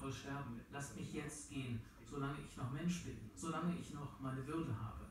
qualvoll sterben wird. Lasst mich jetzt gehen, solange ich noch Mensch bin, solange ich noch meine Würde habe.